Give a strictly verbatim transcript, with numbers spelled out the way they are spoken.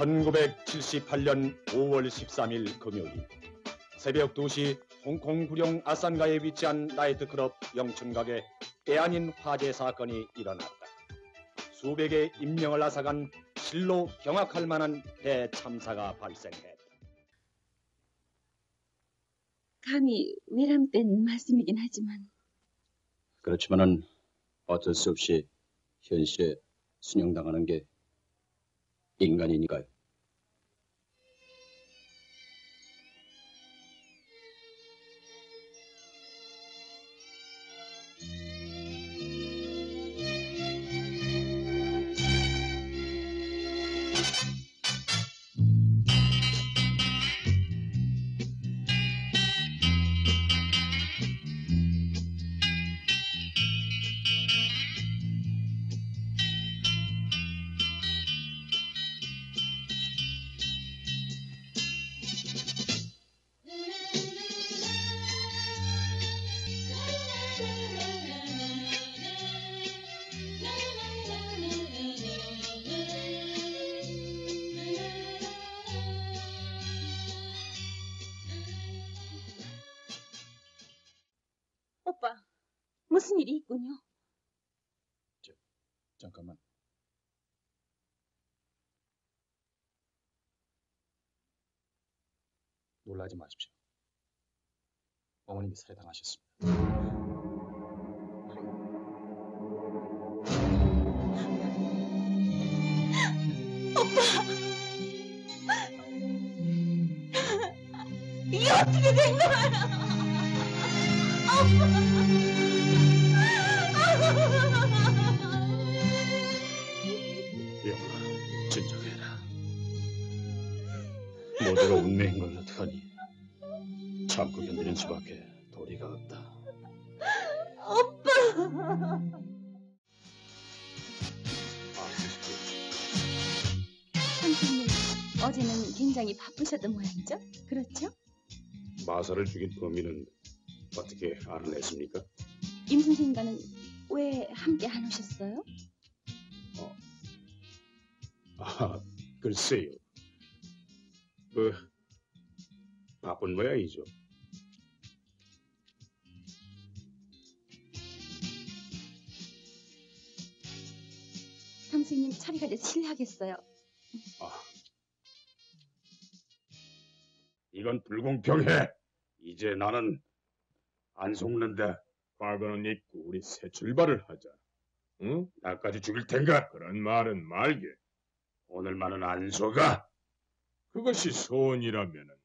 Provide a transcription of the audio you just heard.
천구백칠십팔년 오월 십삼일 금요일 새벽 두 시 홍콩 구룡 아산가에 위치한 나이트클럽 영춘각에 때아닌 화재 사건이 일어났다. 수백의 인명을 앗아간 실로 경악할 만한 대참사가 발생했다. 감히 외람된 말씀이긴 하지만 그렇지만은 어쩔 수 없이 현실에 순응당하는 게 인간이니까요. 오빠, 무슨 일이 있군요. 저, 잠깐만. 놀라지 마십시오. 어머님이 살해당하셨습니다. 이게 어떻게 된 거야? 영아, 진정해라. 모두가 운명인 걸 어떡하니? 참고 견디는 수밖에 도리가 없다. 오빠! 선생님, 어제는 굉장히 바쁘셨던 모양이죠? 그렇죠? 마사를 죽인 범인은 어떻게 알아냈습니까? 임 선생님과는 왜 함께 안 오셨어요? 어, 아, 글쎄요. 그 바쁜 모양이죠. 선생님 처리가 돼서 실례하겠어요. 아, 이건 불공평해. 이제 나는 안 속는다. 과거는 잊고 우리 새 출발을 하자. 응? 나까지 죽일 텐가? 그런 말은 말게. 오늘만은 안 속아. 그것이 소원이라면은